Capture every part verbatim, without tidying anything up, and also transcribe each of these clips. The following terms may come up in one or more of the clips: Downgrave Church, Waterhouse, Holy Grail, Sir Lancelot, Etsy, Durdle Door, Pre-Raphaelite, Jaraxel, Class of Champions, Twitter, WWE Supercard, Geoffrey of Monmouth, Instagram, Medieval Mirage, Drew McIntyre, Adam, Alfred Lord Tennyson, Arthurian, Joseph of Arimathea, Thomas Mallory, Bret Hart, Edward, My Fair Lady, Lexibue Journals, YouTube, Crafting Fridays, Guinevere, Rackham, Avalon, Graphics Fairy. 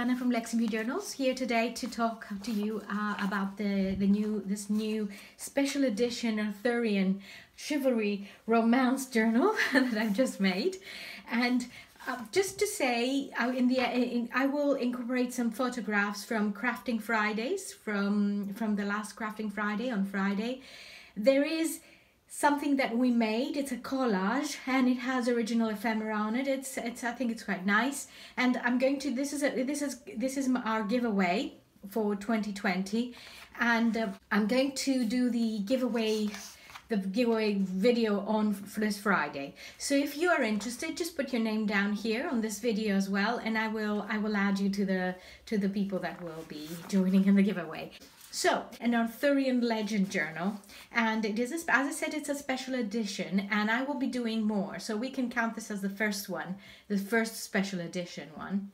Susanna from Lexibue Journals here today to talk to you uh, about the, the new this new special edition Arthurian chivalry romance journal that I've just made. And uh, just to say, uh, in the in, I will incorporate some photographs from Crafting Fridays from from the last Crafting Friday on Friday. There is something that we made. It's a collage and it has original ephemera on it. It's, it's, I think it's quite nice. And I'm going to, this is, a, this is, this is our giveaway for twenty twenty. And uh, I'm going to do the giveaway, the giveaway video on for this Friday. So if you are interested, just put your name down here on this video as well. And I will, I will add you to the, to the people that will be joining in the giveaway. So, an Arthurian legend journal, and it is, a, as I said, it's a special edition, and I will be doing more, so we can count this as the first one, the first special edition one.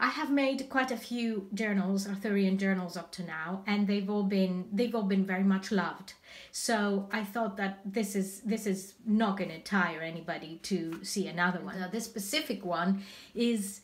I have made quite a few journals, Arthurian journals, up to now, and they've all been they've all been very much loved. So I thought that this is this is not going to tire anybody to see another one. Now, this specific one is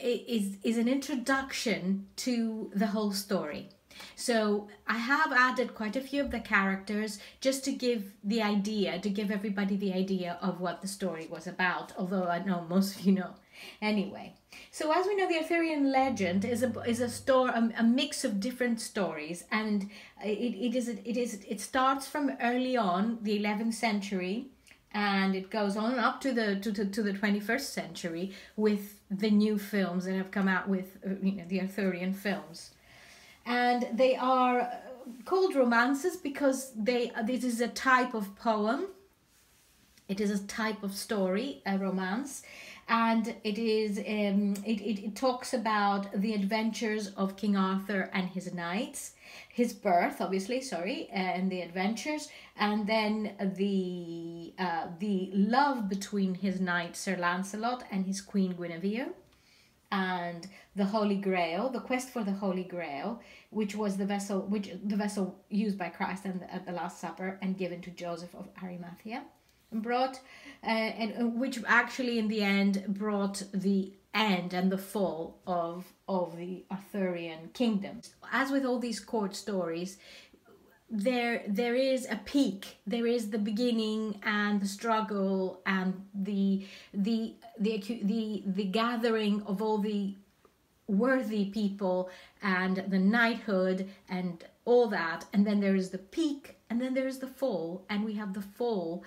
is is an introduction to the whole story. So I have added quite a few of the characters just to give the idea, to give everybody the idea of what the story was about, although I know most of you know. Anyway, so as we know, the Arthurian legend is a is a store a, a mix of different stories, and it it is it is it starts from early on, the eleventh century, and it goes on up to the to, to, to the twenty-first century with the new films that have come out with, you know, the Arthurian films. And they are called romances because they this is a type of poem. It is a type of story, a romance, and it is um, it, it it talks about the adventures of King Arthur and his knights, his birth, obviously, sorry, and the adventures, and then the uh, the love between his knight Sir Lancelot and his queen Guinevere. And the Holy Grail, the quest for the Holy Grail, which was the vessel, which the vessel used by Christ and at the Last Supper and given to Joseph of Arimathea, and brought, uh, and which actually in the end brought the end and the fall of of the Arthurian kingdom. As with all these court stories, there there is a peak, there is the beginning and the struggle and the the the the, the gathering of all the worthy people and the knighthood and all that, and then there is the peak, and then there is the fall, and we have the fall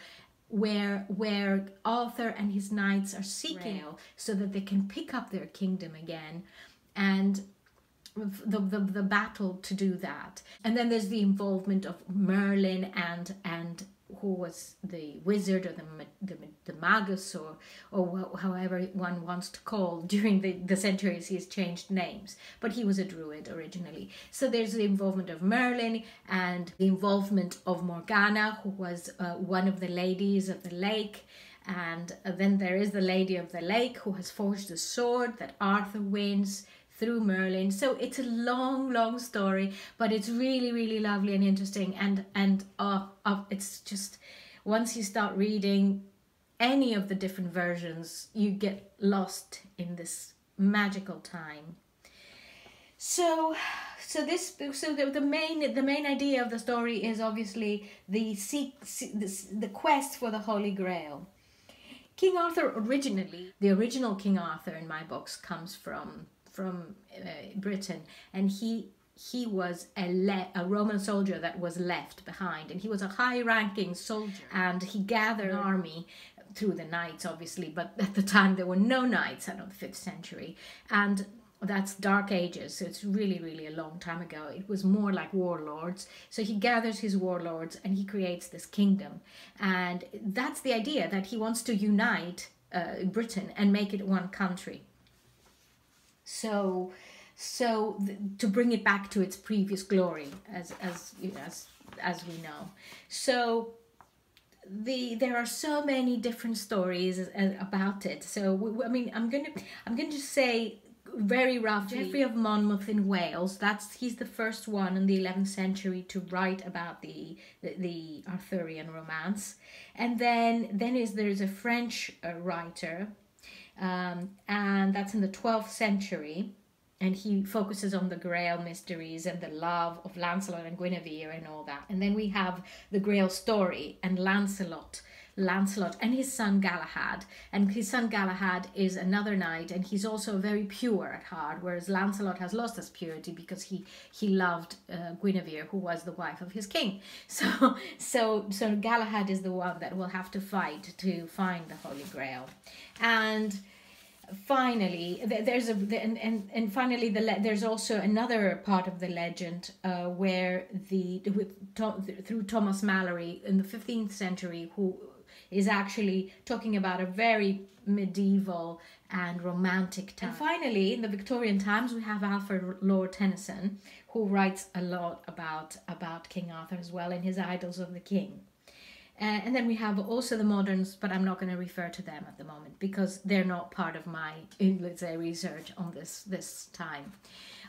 where where Arthur and his knights are seeking Grail so that they can pick up their kingdom again, and The, the the battle to do that. And then there's the involvement of Merlin and and who was the wizard or the the, the magus or or however one wants to call. During the the centuries he's changed names, but he was a druid originally. So there's the involvement of Merlin and the involvement of Morgana, who was uh, one of the ladies of the lake. And then there is the lady of the lake who has forged the sword that Arthur wins through Merlin. So it's a long, long story, but it's really, really lovely and interesting. And and uh, uh, it's just, once you start reading any of the different versions, you get lost in this magical time. So, so this, so the, the main, the main idea of the story is obviously the seek, the, the quest for the Holy Grail. King Arthur originally, the original King Arthur in my books comes from. from uh, Britain, and he he was a, le a Roman soldier that was left behind, and he was a high-ranking soldier, and he gathered an army through the knights, obviously, but at the time there were no knights out of the fifth century, and that's Dark Ages, so it's really, really a long time ago. It was more like warlords. So he gathers his warlords and he creates this kingdom, and that's the idea, that he wants to unite uh, Britain and make it one country. So, so th to bring it back to its previous glory, as as you know, as as we know. So, the there are so many different stories about it. So, we, I mean, I'm gonna I'm gonna just say very roughly. Geoffrey of Monmouth in Wales. That's he's the first one in the eleventh century to write about the the, the Arthurian romance, and then then is there is a French uh, writer. Um, and that's in the twelfth century, And he focuses on the Grail mysteries and the love of Lancelot and Guinevere and all that. And then we have the Grail story and Lancelot. Lancelot and his son Galahad. And his son Galahad is another knight, and he's also very pure at heart, whereas Lancelot has lost his purity because he he loved uh, Guinevere, who was the wife of his king. So so so Galahad is the one that will have to fight to find the Holy Grail. And finally, there's a and and, and finally the there's also another part of the legend uh, where the with to, through Thomas Mallory in the fifteenth century, who is actually talking about a very medieval and romantic time. And finally, in the Victorian times, we have Alfred Lord Tennyson, who writes a lot about, about King Arthur as well in his Idylls of the King. Uh, and then we have also the moderns, but I'm not going to refer to them at the moment because they're not part of my, let's say, research on this, this time.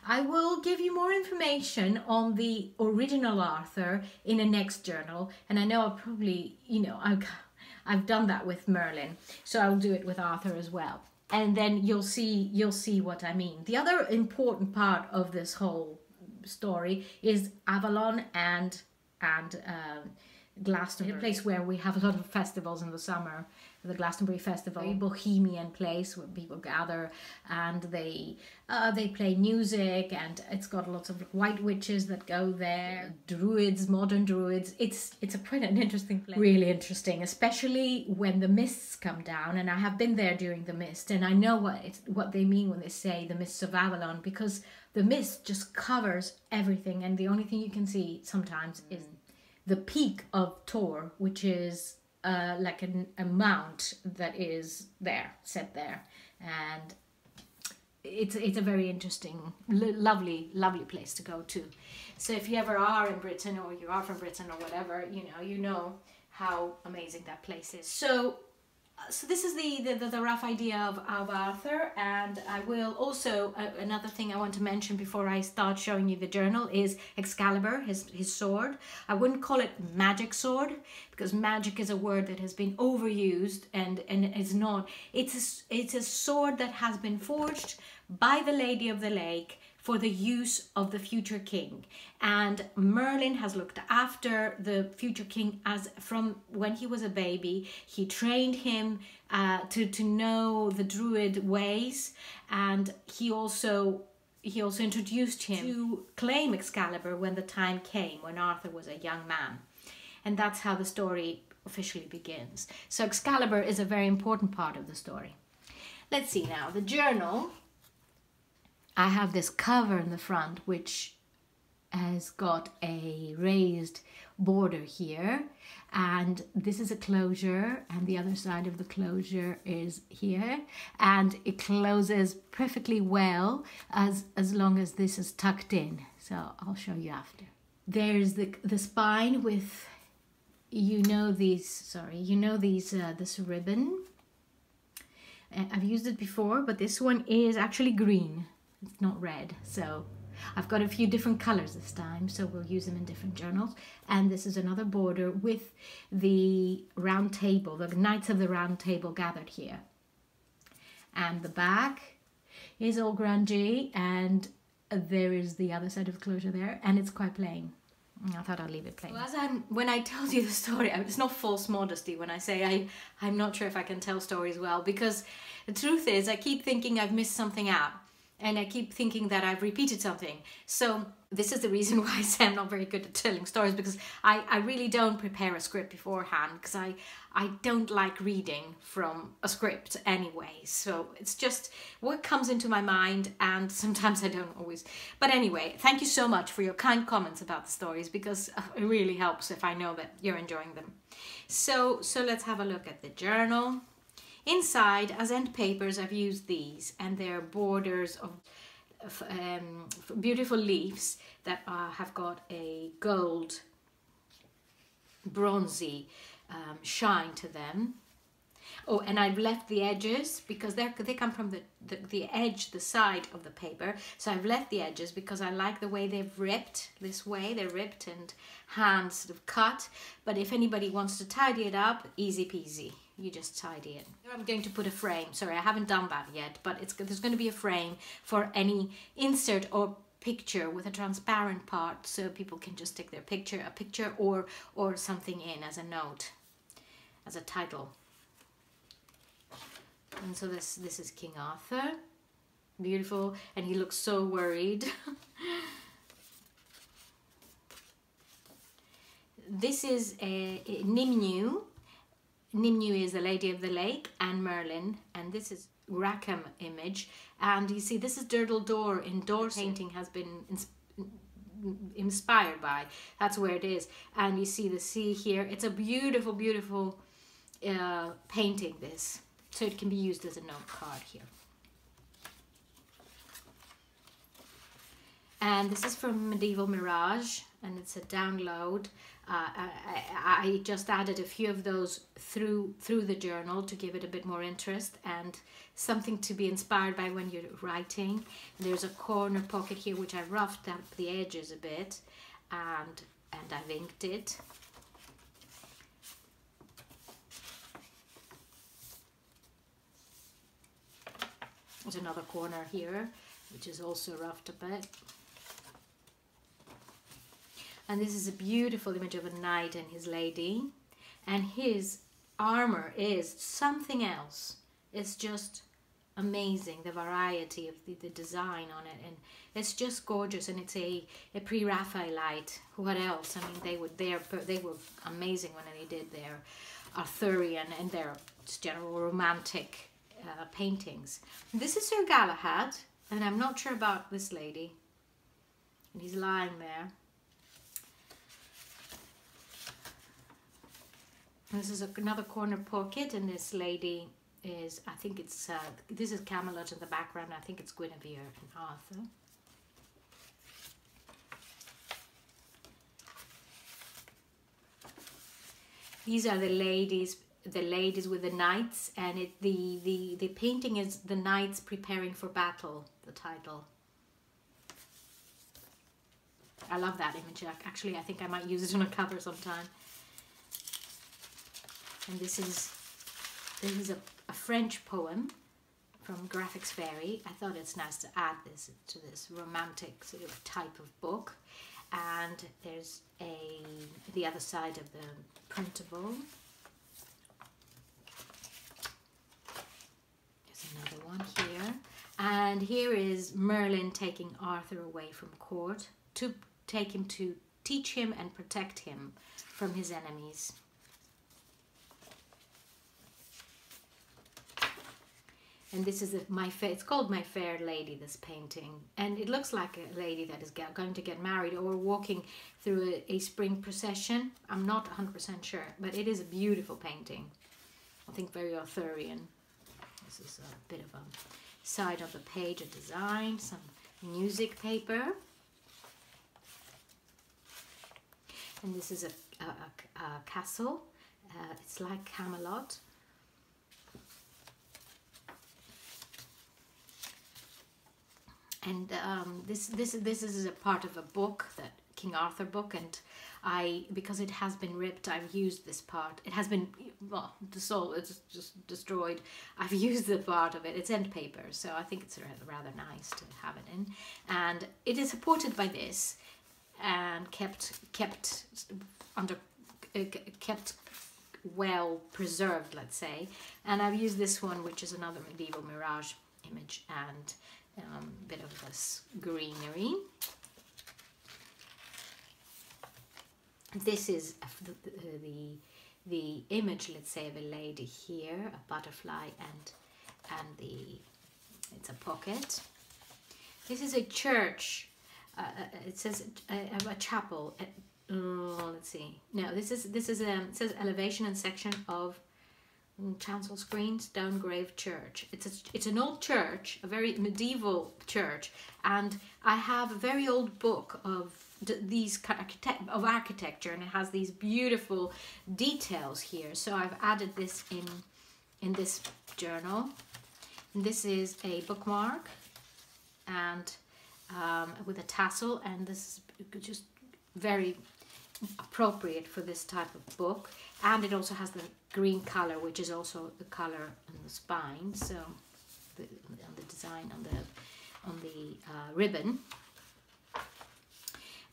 I will give you more information on the original Arthur in a next journal. And I know I'll probably, you know, I'll... I've done that with Merlin, so I'll do it with Arthur as well. And then you'll see you'll see what I mean. The other important part of this whole story is Avalon and and um, Glastonbury, a place where we have a lot of festivals in the summer. The Glastonbury Festival, a bohemian place where people gather and they uh, they play music, and it's got lots of white witches that go there, druids, modern druids. It's it's a pretty an interesting place. Really interesting, especially when the mists come down, and I have been there during the mist, and I know what it's, what they mean when they say the mists of Avalon, because the mist just covers everything, and the only thing you can see sometimes mm. is the peak of Tor, which is Uh, like an, a mount that is there, set there, and it's it's a very interesting, lo lovely, lovely place to go to. So if you ever are in Britain, or you are from Britain, or whatever, you know, you know how amazing that place is. So, so this is the the, the, the rough idea of, of Arthur, and I will also uh, another thing I want to mention before I start showing you the journal is Excalibur, his his sword. I wouldn't call it magic sword, because magic is a word that has been overused, and and it's not. It's a, it's a sword that has been forged by the Lady of the Lake for the use of the future king. And Merlin has looked after the future king as from when he was a baby. He trained him uh, to to know the druid ways, and he also. He also introduced him to claim Excalibur when the time came, when Arthur was a young man. And that's how the story officially begins. So Excalibur is a very important part of the story. Let's see now, the journal. I have this cover in the front, which has got a raised border here. And this is a closure, and the other side of the closure is here. And it closes perfectly well as, as long as this is tucked in. So I'll show you after. There's the, the spine with... You know these, sorry, you know these, uh, this ribbon. Uh, I've used it before, but this one is actually green. It's not red, so I've got a few different colors this time, so we'll use them in different journals. And this is another border with the round table, the Knights of the Round Table gathered here. And the back is all grungy, and there is the other side of the closure there, and it's quite plain. I thought I'd leave it plain. Well, as I'm, when I tell you the story, it's not false modesty when I say I, I'm not sure if I can tell stories well, because the truth is I keep thinking I've missed something out, and I keep thinking that I've repeated something. So this is the reason why I say I'm not very good at telling stories, because I, I really don't prepare a script beforehand, because I, I don't like reading from a script anyway. So it's just what comes into my mind, and sometimes I don't always. But anyway, thank you so much for your kind comments about the stories, because it really helps if I know that you're enjoying them. So, so let's have a look at the journal. Inside, as end papers, I've used these, and they're borders of Um, beautiful leaves that are, have got a gold bronzy um, shine to them, Oh, and I've left the edges because they they come from the, the, the edge, the side of the paper. So I've left the edges because I like the way they've ripped this way. They're ripped and hand sort of cut. But if anybody wants to tidy it up, easy peasy. You just tidy it. I'm going to put a frame. Sorry, I haven't done that yet, but it's there's going to be a frame for any insert or picture with a transparent part, so people can just take their picture, a picture or or something in as a note, as a title. And so this this is King Arthur, beautiful, and he looks so worried. This is a, a Nimue. Nimue is the Lady of the Lake and Merlin, and this is Rackham image. And you see, this is Durdle Door in Dor painting has been ins inspired by. That's where it is. And you see the sea here. It's a beautiful, beautiful uh, painting, this. So it can be used as a note card here. And this is from Medieval Mirage, and it's a download. Uh, I, I just added a few of those through through the journal to give it a bit more interest and something to be inspired by when you're writing. And there's a corner pocket here which I roughed up the edges a bit, and and I've inked it. There's another corner here which is also roughed a bit. And this is a beautiful image of a knight and his lady, and his armor is something else. It's just amazing, the variety of the, the design on it, and it's just gorgeous. And it's a, a pre-Raphaelite. What else? I mean, they were there, they were amazing when they did their Arthurian and their general romantic uh, paintings. This is Sir Galahad, and I'm not sure about this lady, and he's lying there. This is another corner pocket, and this lady is, I think it's, uh, this is Camelot in the background. I think it's Guinevere and Arthur. These are the ladies, the ladies with the knights, and it, the, the, the painting is The Knights Preparing for Battle, the title. I love that image. Actually, I think I might use it on a cover sometime. And this is this is a, a French poem from Graphics Fairy. I thought it's nice to add this to this romantic sort of type of book. And there's a the other side of the printable. There's another one here. And here is Merlin taking Arthur away from court to take him to teach him and protect him from his enemies. And this is a, my fair, it's called My Fair Lady, this painting. And it looks like a lady that is going to get married or walking through a, a spring procession. I'm not one hundred percent sure, but it is a beautiful painting. I think very Arthurian. This is a bit of a side of the page, a design, some music paper. And this is a, a, a, a castle. Uh, it's like Camelot. And um, this this this is a part of a book, that King Arthur book, and I because it has been ripped, I've used this part. It has been well, dissolved, it's just destroyed. I've used the part of it. It's end paper, so I think it's rather nice to have it in. And it is supported by this, and kept kept under uh, kept well preserved, let's say. And I've used this one, which is another Medieval Mirage image, and. Um, bit of this greenery. This is the, the the image, let's say, of a lady here, a butterfly, and and the it's a pocket. This is a church. Uh, it says a, a chapel. Uh, let's see. No, this is this is um, it says elevation and section of. Chancel screens, Downgrave Church. It's a, it's an old church, a very medieval church, and I have a very old book of d these architect of architecture, and it has these beautiful details here. So I've added this in in this journal. And this is a bookmark and um, with a tassel, and this is just very appropriate for this type of book. And it also has the green color, which is also the color on the spine, so the, on the design on the on the uh, ribbon.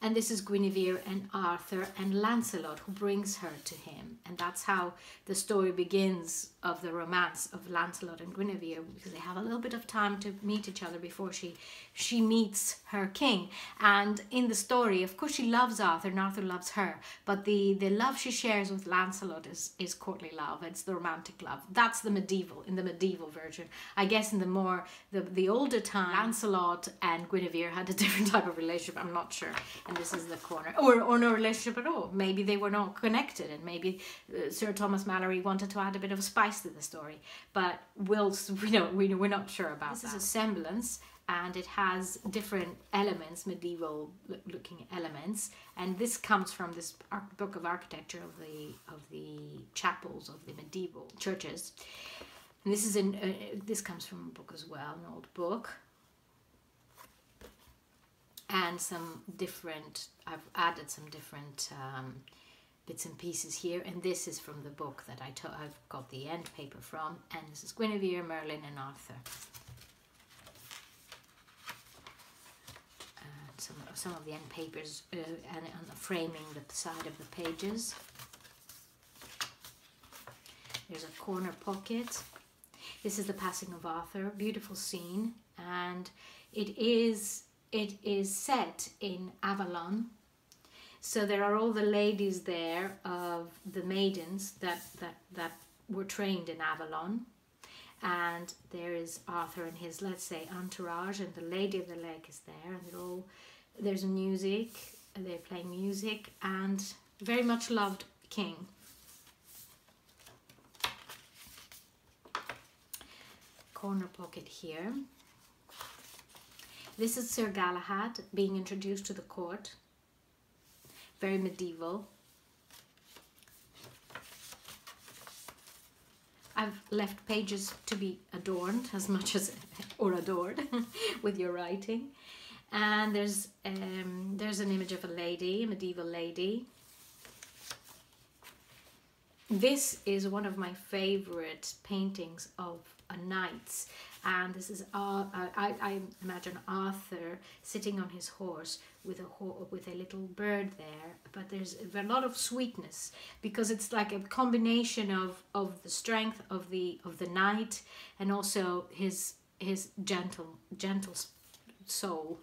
And this is Guinevere and Arthur and Lancelot, who brings her to him. And that's how the story begins of the romance of Lancelot and Guinevere, because they have a little bit of time to meet each other before she, she meets her king. And in the story, of course, she loves Arthur and Arthur loves her. But the, the love she shares with Lancelot is, is courtly love. It's the romantic love. That's the medieval, in the medieval version. I guess in the more, the, the older time, Lancelot and Guinevere had a different type of relationship. I'm not sure. And this is the corner, or, or no relationship at all. Maybe they were not connected, and maybe uh, Sir Thomas Mallory wanted to add a bit of spice to the story, but we'll, we don't, we, we're not sure about this that. This is a semblance, and it has different elements, medieval looking elements, and this comes from this book of architecture of the, of the chapels of the medieval churches. And this, is in, uh, this comes from a book as well, an old book. And some different, I've added some different um, bits and pieces here. And this is from the book that I to- I've got the end paper from. And this is Guinevere, Merlin and Arthur. And some, some of the end papers uh, and, and the framing the side of the pages. There's a corner pocket. This is the passing of Arthur, beautiful scene. And it is... It is set in Avalon, so there are all the ladies there of the maidens that, that, that were trained in Avalon, and there is Arthur and his, let's say, entourage, and the Lady of the Lake is there, and they're all, there's music, and they're playing music, and very much loved king. Corner pocket here. This is Sir Galahad being introduced to the court, very medieval. I've left pages to be adorned as much as, or adored, with your writing. And there's, um, there's an image of a lady, a medieval lady. This is one of my favorite paintings of a knight's. And this is, uh, I, I imagine Arthur sitting on his horse with a, ho with a little bird there. But there's a lot of sweetness, because it's like a combination of, of the strength of the of the knight and also his his gentle gentle soul.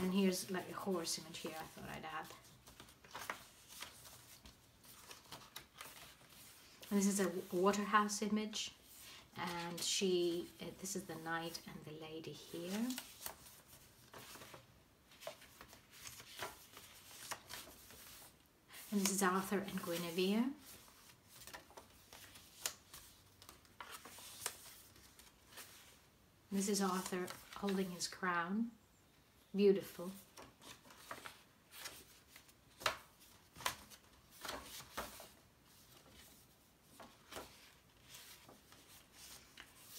And here's like a horse image here I thought I'd add. And this is a waterhouse image. And she, uh, this is the knight and the lady here. And this is Arthur and Guinevere. This is Arthur holding his crown. Beautiful.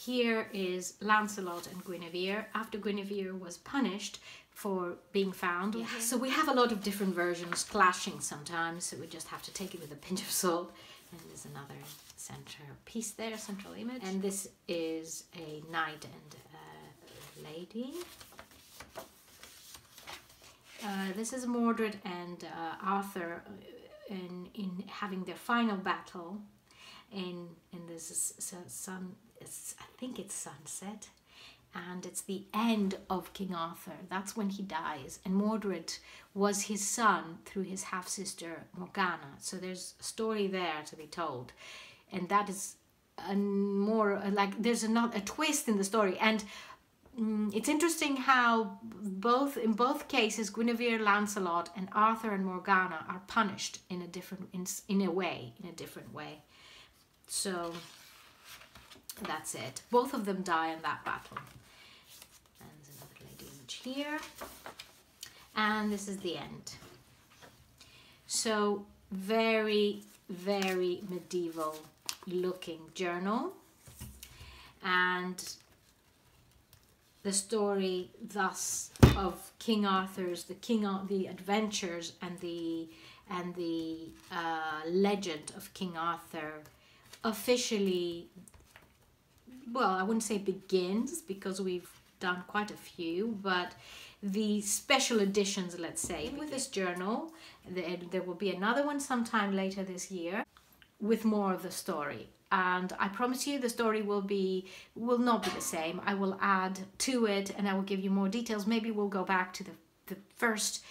Here is Lancelot and Guinevere, after Guinevere was punished for being found. Yeah. So we have a lot of different versions clashing sometimes, so we just have to take it with a pinch of salt. And there's another central piece there, central image. And this is a knight and a lady. Uh, this is Mordred and uh, Arthur in, in having their final battle. In, in this sun, it's, I think it's sunset, and it's the end of King Arthur. That's when he dies, and Mordred was his son through his half-sister Morgana. So there's a story there to be told, and that is a more like there's another a twist in the story. And um, it's interesting how both in both cases Guinevere, Lancelot, and Arthur and Morgana are punished in a different in, in a way in a different way. So that's it. Both of them die in that battle. And there's another lady image here. And this is the end. So very, very medieval looking journal. and the story thus of King Arthur's, the King, the adventures and the and the uh, legend of King Arthur officially, well, I wouldn't say begins because we've done quite a few, but the special editions, let's say, with this journal, there will be another one sometime later this year with more of the story. And I promise you the story will be will not be the same. I will add to it and I will give you more details. Maybe we'll go back to the, the first,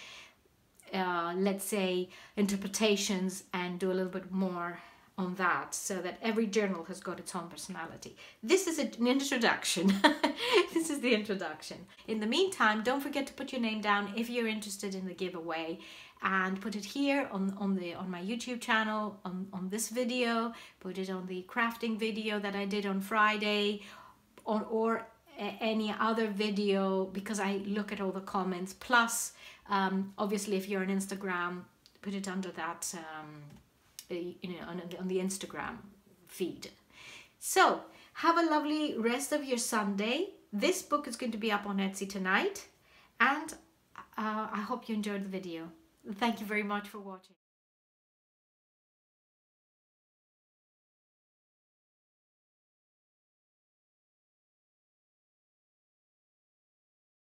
uh, let's say, interpretations and do a little bit more on that, so that every journal has got its own personality. This is an introduction. This is the introduction. In the meantime, don't forget to put your name down if you're interested in the giveaway, and put it here on, on the on my YouTube channel, on, on this video, put it on the crafting video that I did on Friday, on or any other video, because I look at all the comments. Plus, um, obviously, if you're on Instagram, put it under that, um, you know, on, on the Instagram feed. So have a lovely rest of your Sunday. This book is going to be up on Etsy tonight, and uh, I hope you enjoyed the video. Thank you very much for watching.